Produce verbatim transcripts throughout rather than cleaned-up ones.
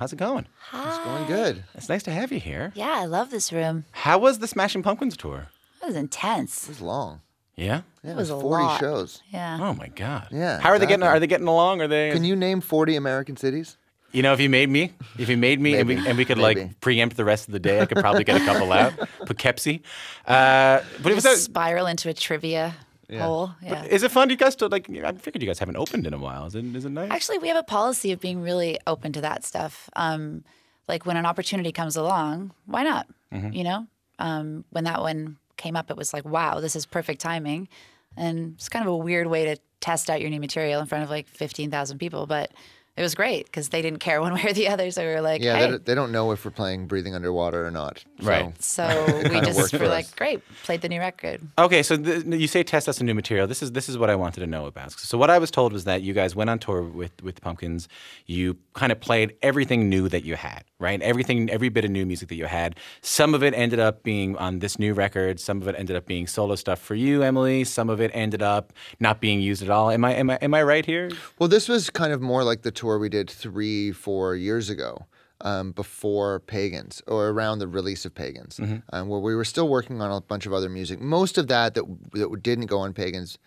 How's it going? Hi. It's going good. It's nice to have you here. Yeah, I love this room. How was the Smashing Pumpkins tour? It was intense. It was long. Yeah? Yeah, it was, it was forty lot. shows. Yeah. Oh my God. Yeah. How are exactly. they getting? Are they getting along? Are they? Can you name forty American cities? You know, if you made me, if you made me, and we, and we could Maybe. like preempt the rest of the day, I could probably get a couple out. Poughkeepsie, uh, but it was a spiral into a trivia. Yeah. Whole, yeah. But is it fun? Do you guys still, like, I figured you guys haven't opened in a while. Is it, is it nice? Actually, we have a policy of being really open to that stuff. Um, like when an opportunity comes along, why not? Mm-hmm. You know, um, when that one came up, it was like, wow, this is perfect timing. And it's kind of a weird way to test out your new material in front of like fifteen thousand people. But it was great because they didn't care one way or the other. So we were like, yeah, hey. they, they don't know if we're playing Breathing Underwater or not. So right. So we just were like, us. great, played the new record. Okay, so you say test out some new material. This is this is what I wanted to know about. So what I was told was that you guys went on tour with with the Pumpkins. You kind of played everything new that you had, right? Everything, every bit of new music that you had. Some of it ended up being on this new record. Some of it ended up being solo stuff for you, Emily. Some of it ended up not being used at all. Am I am I am I right here? Well, this was kind of more like the tour we did three, four years ago um, before Pagans, or around the release of Pagans, mm-hmm. um, where we were still working on a bunch of other music. Most of that that, that didn't go on Pagans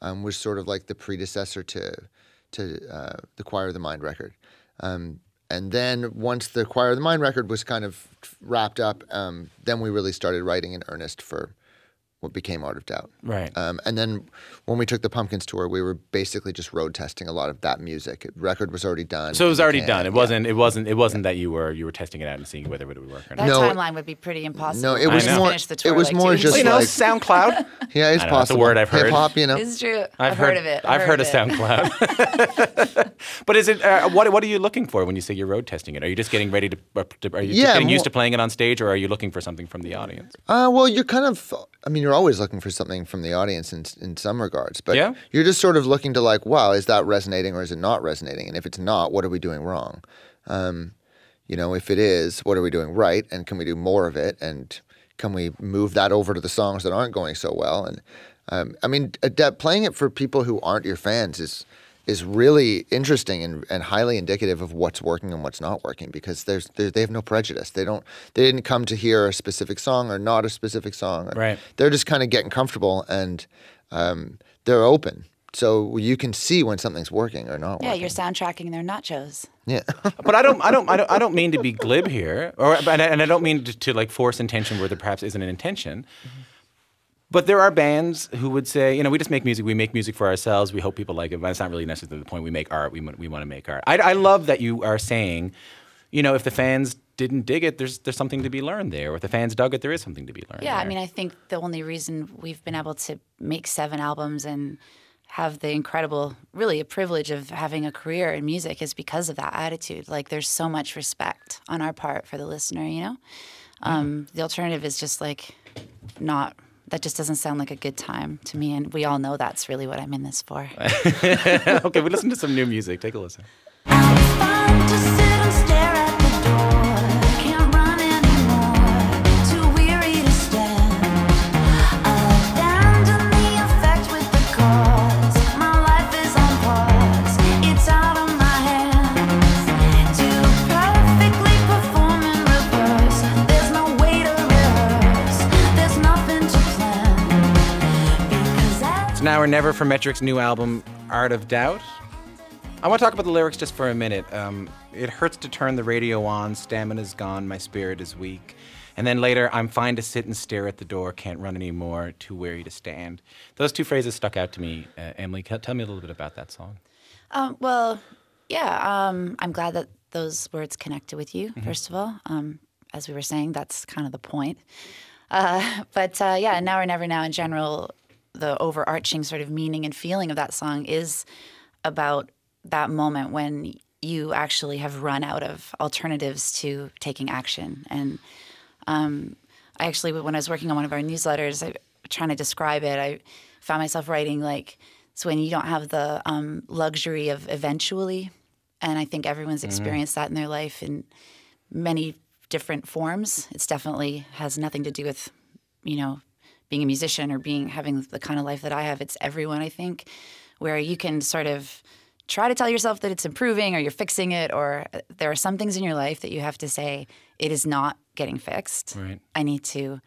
um, was sort of like the predecessor to, to uh, the Choir of the Mind record. Um, and then once the Choir of the Mind record was kind of wrapped up, um, then we really started writing in earnest for what became Art of Doubt. Right. Um, and then when we took the Pumpkins tour, we were basically just road testing a lot of that music. It, record was already done. So it was already done. It yeah. wasn't. It wasn't. It wasn't yeah. that you were you were testing it out and seeing whether it would work or not. That no, timeline would be pretty impossible. No, it was more. It was like more just well, you know, like SoundCloud. Yeah, it's I know, possible. That's a word I've heard. Hip hop, you know. It's true. I've, I've heard, heard of it. I've, I've heard, heard of SoundCloud. But is it uh, what? What are you looking for when you say you're road testing it? Are you just getting ready to? Are you just yeah, getting used to playing it on stage, or are you looking for something from the audience? Uh, well, you're kind of. I mean, you're always looking for something from the audience in in some regards, but yeah. you're just sort of looking to like, wow, is that resonating or is it not resonating? And if it's not, what are we doing wrong? Um, you know, if it is, what are we doing right? And can we do more of it? And can we move that over to the songs that aren't going so well? And um, I mean, adept, playing it for people who aren't your fans is is really interesting and, and highly indicative of what's working and what's not working, because there's, there's they have no prejudice. They don't they didn't come to hear a specific song or not a specific song. Right. They're just kind of getting comfortable and um, they're open. So you can see when something's working or not. Yeah, working. You're soundtracking their nachos. Yeah, but I don't, I don't, I don't, I don't mean to be glib here, or and I, and I don't mean to, to like force intention where there perhaps isn't an intention. Mm-hmm. But there are bands who would say, you know, we just make music. We make music for ourselves. We hope people like it. But it's not really necessarily the point. We make art. We we want to make art. I, I love that you are saying, you know, if the fans didn't dig it, there's there's something to be learned there. Or if the fans dug it, there is something to be learned. Yeah, there. I mean, I think the only reason we've been able to make seven albums and have the incredible, really a privilege of having a career in music is because of that attitude. Like, there's so much respect on our part for the listener. You know, um, the alternative is just like not. That just doesn't sound like a good time to me, and we all know that's really what I'm in this for. Okay, we listen to some new music. Take a listen. Now or Never from Metric's new album, Art of Doubt. I want to talk about the lyrics just for a minute. Um, it hurts to turn the radio on, stamina's gone, my spirit is weak. And then later, I'm fine to sit and stare at the door, can't run anymore, too weary to stand. Those two phrases stuck out to me. Uh, Emily, tell me a little bit about that song. Um, well, yeah, um, I'm glad that those words connected with you, mm-hmm. first of all. Um, as we were saying, that's kind of the point. Uh, but uh, yeah, Now or Never, now in general, the overarching sort of meaning and feeling of that song is about that moment when you actually have run out of alternatives to taking action. And um, I actually, when I was working on one of our newsletters, I, trying to describe it, I found myself writing like, it's when you don't have the um, luxury of eventually. And I think everyone's experienced mm-hmm. that in their life in many different forms. It's definitely has nothing to do with, you know, being a musician or being having the kind of life that I have. It's everyone, I think, where you can sort of try to tell yourself that it's improving or you're fixing it, or there are some things in your life that you have to say, it is not getting fixed. Right. I need to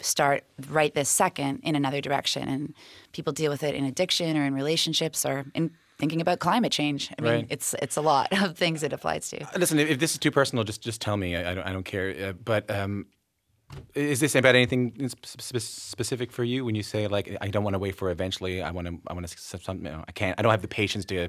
start right this second in another direction. And people deal with it in addiction or in relationships or in thinking about climate change. I mean, right. it's it's a lot of things it applies to. Listen, if this is too personal, just just tell me. I, I, don't, I don't care. Uh, but um, is this about anything sp specific for you? When you say like, I don't want to wait for eventually. I want to. I want to. Something. You know, I can't. I don't have the patience to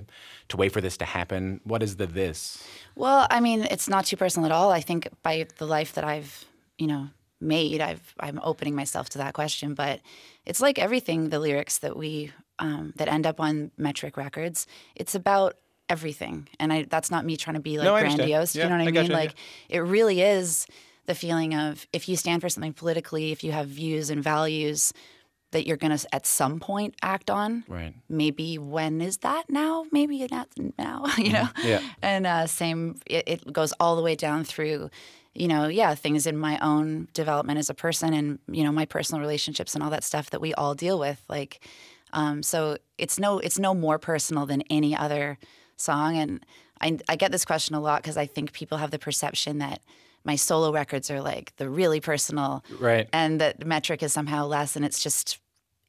to wait for this to happen. What is the this? Well, I mean, it's not too personal at all. I think by the life that I've, you know, made, I've I'm opening myself to that question. But it's like everything. The lyrics that we. Um, that end up on Metric records. It's about everything, and I, that's not me trying to be like no, grandiose. Yeah, you know what I, I mean? Gotcha, like yeah. It really is the feeling of if you stand for something politically, if you have views and values that you're gonna at some point act on. Right. Maybe when is that now? Maybe not now. You know. Yeah. And uh, same, it, it goes all the way down through. You know, yeah, things in my own development as a person, and you know, my personal relationships and all that stuff that we all deal with, like. Um, so it's no it's no more personal than any other song, and I, I get this question a lot because I think people have the perception that my solo records are like the really personal, right? And that Metric is somehow less, and it's just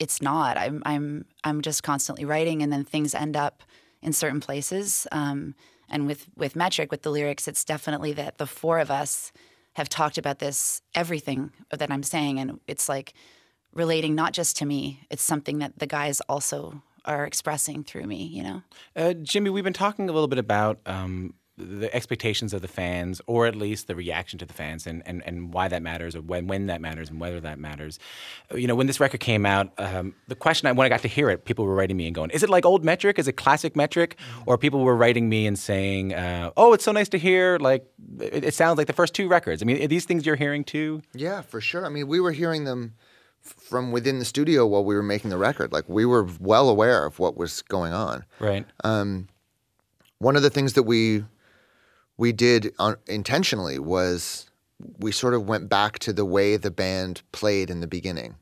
it's not. I'm I'm I'm just constantly writing, and then things end up in certain places. Um, and with with Metric, with the lyrics, it's definitely that the four of us have talked about this everything that I'm saying, and it's like. Relating not just to me, it's something that the guys also are expressing through me, you know? Uh, Jimmy, we've been talking a little bit about um, the expectations of the fans, or at least the reaction to the fans, and, and, and why that matters, or when, when that matters, and whether that matters. You know, when this record came out, um, the question, I, when I got to hear it, people were writing me and going, is it like old Metric? Is it classic Metric? Or people were writing me and saying, uh, oh, it's so nice to hear, like, it, it sounds like the first two records. I mean, are these things you're hearing too? Yeah, for sure. I mean, we were hearing them from within the studio while we were making the record. Like, we were well aware of what was going on. Right. Um, one of the things that we we did on, intentionally was we sort of went back to the way the band played in the beginning.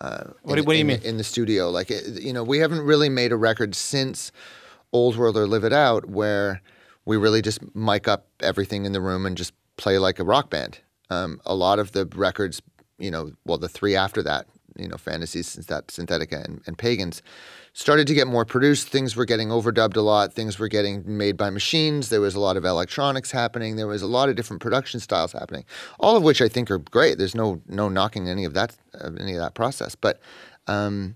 Uh, what, in, what do you in, mean? In the studio. Like, it, you know, we haven't really made a record since Old World or Live It Out where we really just mic up everything in the room and just play like a rock band. Um, a lot of the records... you know, well, the three after that, you know, Fantasies, Synthetica, and, and Pagans, started to get more produced. Things were getting overdubbed a lot. Things were getting made by machines. There was a lot of electronics happening. There was a lot of different production styles happening, all of which I think are great. There's no no knocking any of that uh, any of that process. But um,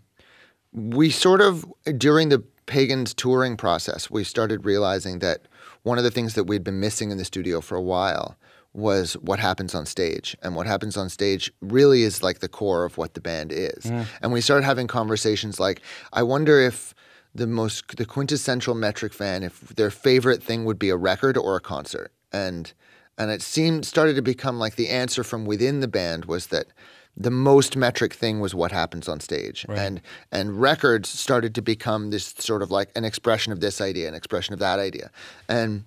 we sort of, during the Pagans touring process, we started realizing that one of the things that we'd been missing in the studio for a while was what happens on stage. And what happens on stage really is like the core of what the band is. Yeah. And we started having conversations like, I wonder if the most, the quintessential Metric fan, if their favorite thing would be a record or a concert. And, and it seemed, started to become like the answer from within the band was that the most Metric thing was what happens on stage. Right. And, and records started to become this sort of like an expression of this idea, an expression of that idea. And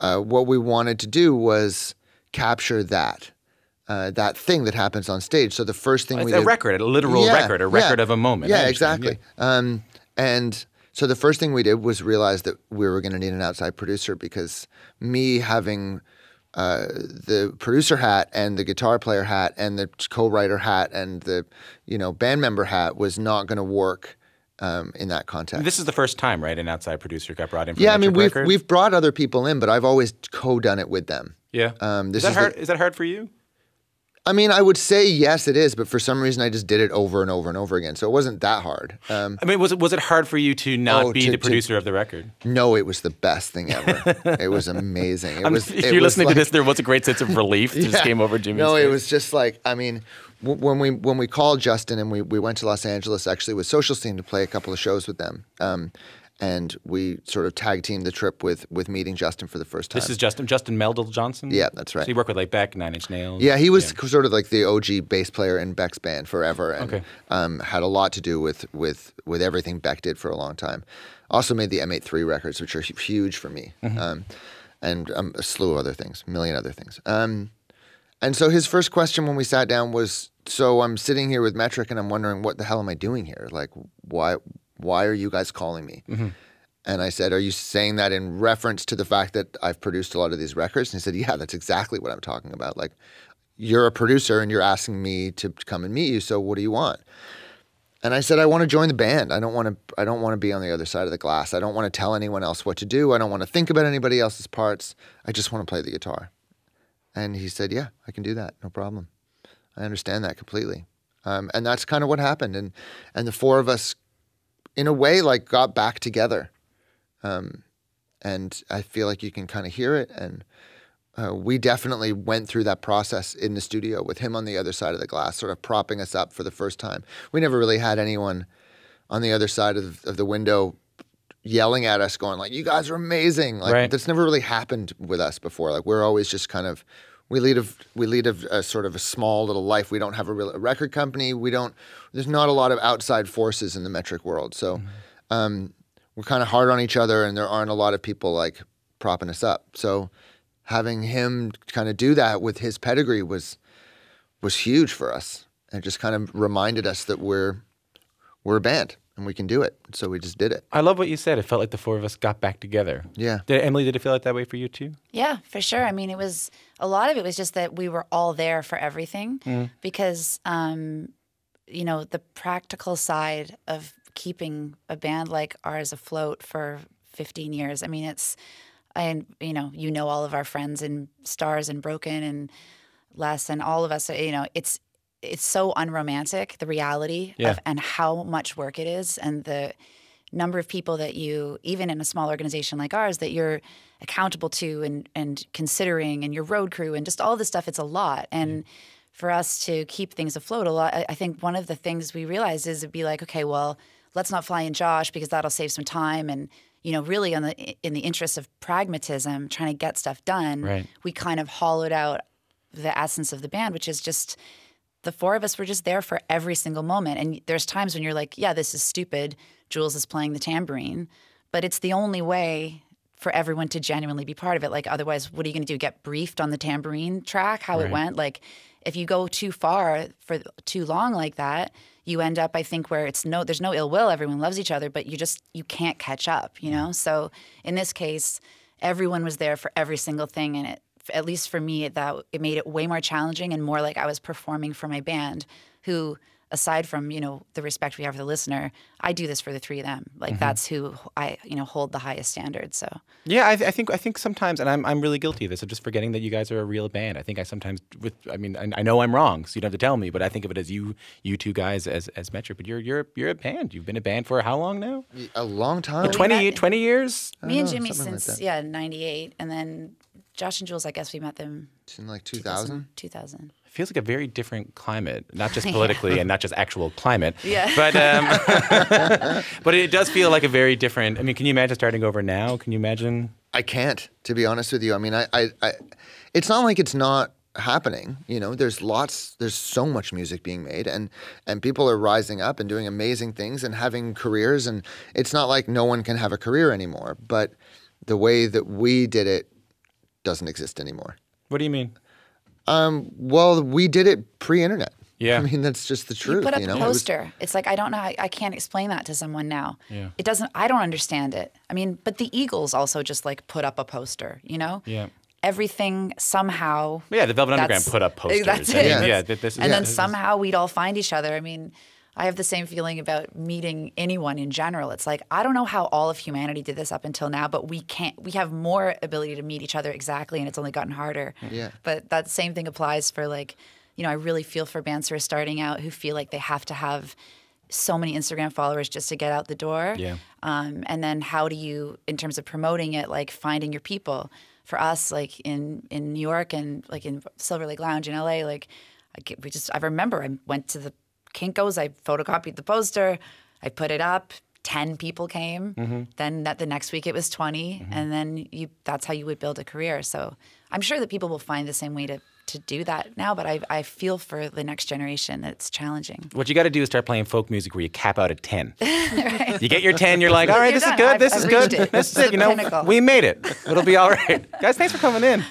uh, what we wanted to do was capture that, uh, that thing that happens on stage. So the first thing well, we did— a record, a literal yeah, record, a record yeah. of a moment. Yeah, exactly. Yeah. Um, and so the first thing we did was realize that we were gonna need an outside producer, because me having uh, the producer hat and the guitar player hat and the co-writer hat and the, you know, band member hat was not gonna work Um, in that context. This is the first time, right, an outside producer got brought in for yeah, I mean, we've, we've brought other people in, but I've always co-done it with them. Yeah. Um, this is, that is, hard, the, is that hard for you? I mean, I would say yes, it is, but for some reason I just did it over and over and over again, so it wasn't that hard. Um, I mean, was it, was it hard for you to not oh, be to, the producer to, of the record? No, it was the best thing ever. It was amazing. It I'm, was, if it you're was listening like, to this, there was a great sense of relief that yeah, just came over Jimmy's No, face. It was just like, I mean... When we when we called Justin and we, we went to Los Angeles actually with Social Scene to play a couple of shows with them, um, and we sort of tag teamed the trip with with meeting Justin for the first time. This is Justin Justin Meldal Johnson. Yeah, that's right. So he worked with like Beck, Nine Inch Nails. Yeah, he was yeah. sort of like the O G bass player in Beck's band forever, and okay. um, had a lot to do with with with everything Beck did for a long time. Also made the M eighty-three records, which are huge for me, mm-hmm. um, and um, a slew of other things, a million other things. Um, And so his first question when we sat down was, so I'm sitting here with Metric and I'm wondering, what the hell am I doing here? Like, why, why are you guys calling me? Mm-hmm. And I said, are you saying that in reference to the fact that I've produced a lot of these records? And he said, yeah, that's exactly what I'm talking about. Like, you're a producer and you're asking me to come and meet you, so what do you want? And I said, I want to join the band. I don't want to I don't want to be on the other side of the glass. I don't want to tell anyone else what to do. I don't want to think about anybody else's parts. I just want to play the guitar. And he said, yeah, I can do that. No problem. I understand that completely. Um, and that's kind of what happened. And and the four of us, in a way, like, got back together. Um, and I feel like you can kind of hear it. And uh, we definitely went through that process in the studio with him on the other side of the glass, sort of propping us up for the first time. We never really had anyone on the other side of, of the window yelling at us, going like, you guys are amazing. Like, right. That's never really happened with us before. Like, we're always just kind of, we lead a, we lead a, a sort of a small little life. We don't have a, real, a record company. We don't, there's not a lot of outside forces in the metric world. So, mm-hmm. um, we're kind of hard on each other, and there aren't a lot of people like propping us up. So having him kind of do that with his pedigree was was huge for us. It just kind of reminded us that we're we're a band and we can do it. So we just did it. I love what you said. It felt like the four of us got back together. Yeah. Did, Emily, did it feel like that way for you too? Yeah, for sure. I mean, it was a lot of it was just that we were all there for everything mm. because um, you know, the practical side of keeping a band like ours afloat for fifteen years. I mean, it's, I, you know, you know all of our friends in Stars and Broken and Les and all of us, you know, it's it's so unromantic, the reality yeah. of and how much work it is and the number of people that you, even in a small organization like ours, that you're accountable to and, and considering and your road crew and just all this stuff, it's a lot. And mm. for us to keep things afloat a lot, I, I think one of the things we realized is it'd be like, okay, well, let's not fly in Josh because that'll save some time. And, you know, really on the, in the interest of pragmatism, trying to get stuff done, right. we kind of hollowed out the essence of the band, which is just the four of us were just there for every single moment. And there's times when you're like, yeah, this is stupid. Jules is playing the tambourine. But it's the only way for everyone to genuinely be part of it. Like, otherwise, what are you going to do? Get briefed on the tambourine track, how right. it went? Like, if you go too far for too long like that, you end up, I think, where it's no, there's no ill will. Everyone loves each other, but you just, you can't catch up, you know? So in this case, everyone was there for every single thing. And it, at least for me, it, that, it made it way more challenging and more like I was performing for my band who, aside from, you know, the respect we have for the listener, I do this for the three of them. Like mm-hmm. that's who I, you know, hold the highest standard. So yeah, I, th I think I think sometimes, and I'm I'm really guilty of this, of just forgetting that you guys are a real band. I think I sometimes, with I mean, I, I know I'm wrong, so you don't have to tell me, but I think of it as you you two guys as as Metric. But you're you're you're a band. You've been a band for how long now? A long time. twenty, twenty years. Me and Jimmy since like yeah ninety-eight, and then Josh and Jules. I guess we met them it's in like two thousand. two thousand. Feels like a very different climate, not just politically yeah. and not just actual climate, yeah. but um, but it does feel like a very different. I mean, can you imagine starting over now? Can you imagine? I can't, to be honest with you. I mean, I, I, I it's not like it's not happening. You know, there's lots, there's so much music being made, and and people are rising up and doing amazing things and having careers, and it's not like no one can have a career anymore. But the way that we did it doesn't exist anymore. What do you mean? Um, well, we did it pre-internet. Yeah. I mean, that's just the truth. You put up you know? a poster. It was... It's like, I don't know. I, I can't explain that to someone now. Yeah. It doesn't, I don't understand it. I mean, but the Eagles also just like put up a poster, you know? Yeah. Everything somehow. Yeah, the Velvet Underground put up posters. That's it. I mean, yeah. yeah this is, and yeah, then this somehow is... we'd all find each other. I mean, I have the same feeling about meeting anyone in general. It's like, I don't know how all of humanity did this up until now, but we can't, we have more ability to meet each other exactly, and it's only gotten harder. Yeah. But that same thing applies for, like, you know, I really feel for bands who are starting out who feel like they have to have so many Instagram followers just to get out the door. Yeah. Um, and then how do you, in terms of promoting it, like finding your people? For us, like in, in New York and like in Silver Lake Lounge in L A, like I get, we just, I remember I went to the Kinko's, I photocopied the poster, I put it up, ten people came, mm-hmm. then that the next week it was twenty, mm-hmm. and then you that's how you would build a career. So I'm sure that people will find the same way to, to do that now, but I, I feel for the next generation that it's challenging. What you got to do is start playing folk music where you cap out at ten. Right. You get your ten, you're like, all right, this is good, this is good, this is good, this is it, you know, we made it. It'll be all right. Guys, thanks for coming in.